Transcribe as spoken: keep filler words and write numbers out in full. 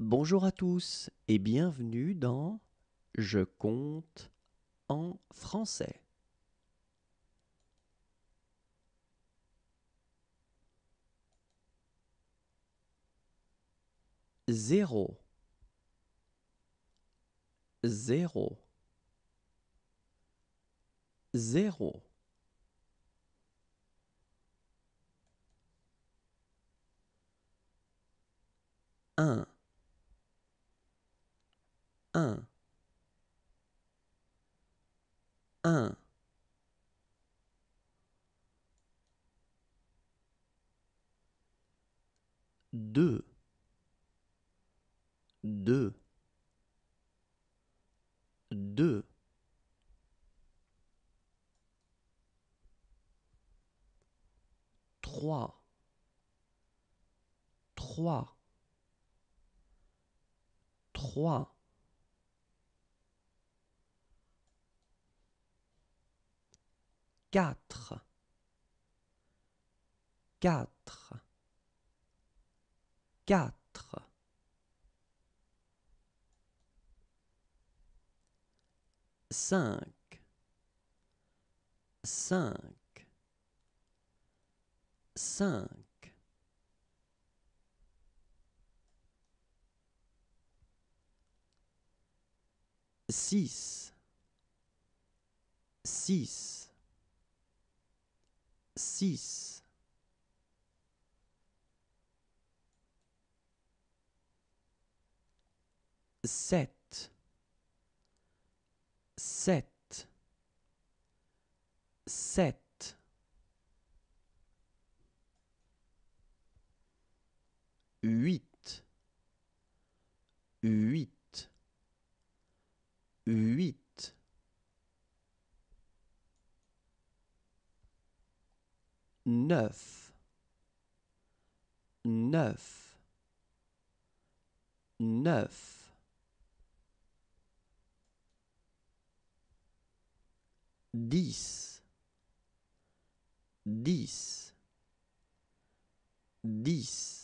Bonjour à tous et bienvenue dans Je compte en français. Zéro, zéro, zéro. Un. Un, un, deux, deux, deux, trois, trois, trois. Quatre, quatre, quatre, cinq, cinq, cinq, six, six. Six, sept, sept, sept, huit, huit, huit. Neuf, neuf, neuf, dix, dix, dix.